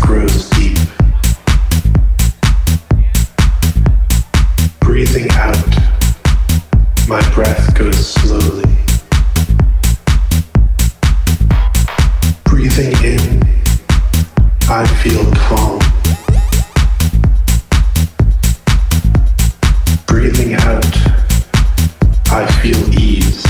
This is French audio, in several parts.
grows deep. Breathing out, my breath goes slowly. Breathing in, I feel calm. Breathing out, I feel ease.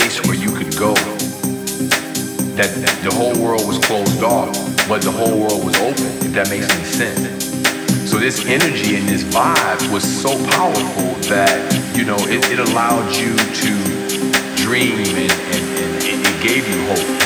place where you could go, that the whole world was closed off, but the whole world was open, if that makes any sense. So this energy and this vibe was so powerful that, you know, it allowed you to dream, and it gave you hope.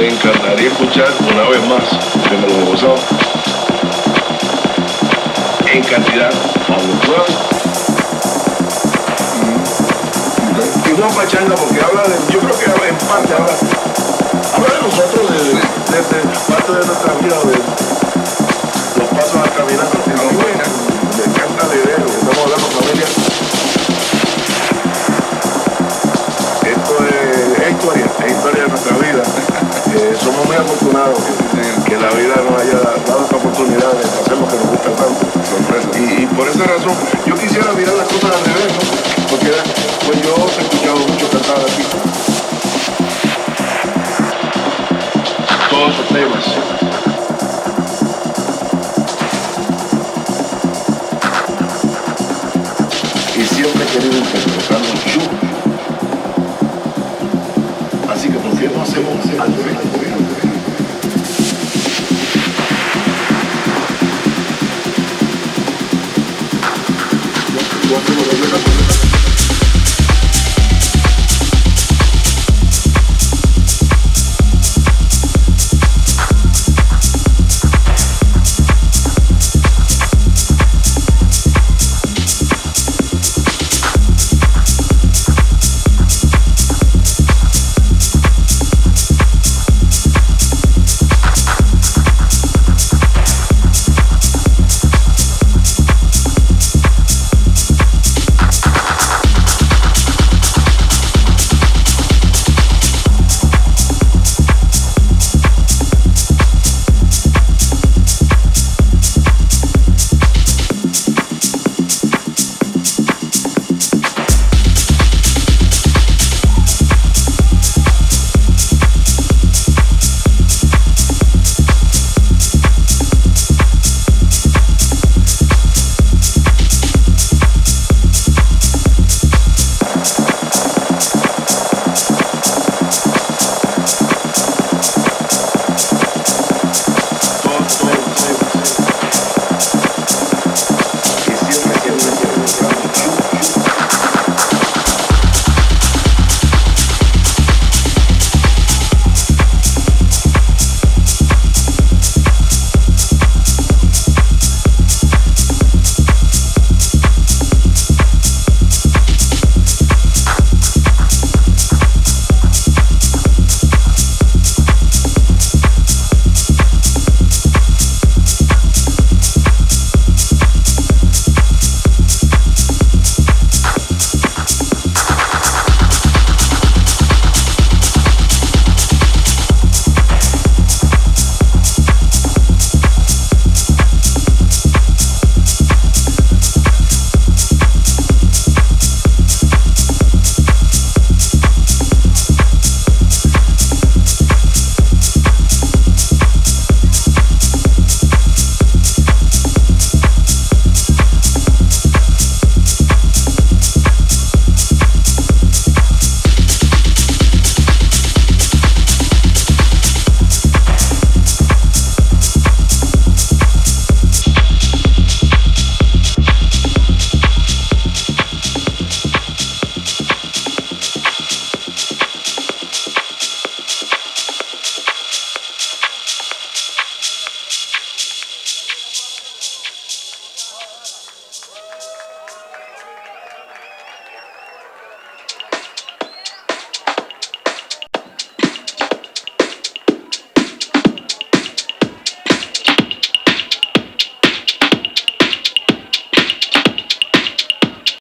me encantaría escuchar una vez más, que me lo he gozado, en cantidad fabulosa. Y no pachanga porque habla de, yo creo que habla en parte, habla de nosotros, de parte de nuestra vida, de los pasos al caminar, de la buena, me encanta la idea, que estamos hablando familia. Historia de nuestra vida. Somos muy afortunados que la vida nos haya dado esta oportunidad de hacer lo que nos gusta tanto. Y por esa razón, yo quisiera mirar las cosas al revés, ¿no? Porque pues yo he escuchado mucho cantar aquí. Todos sus temas. Y siempre he querido interpretarlo yo. Así que por cierto hacemos algo. Yo hacemos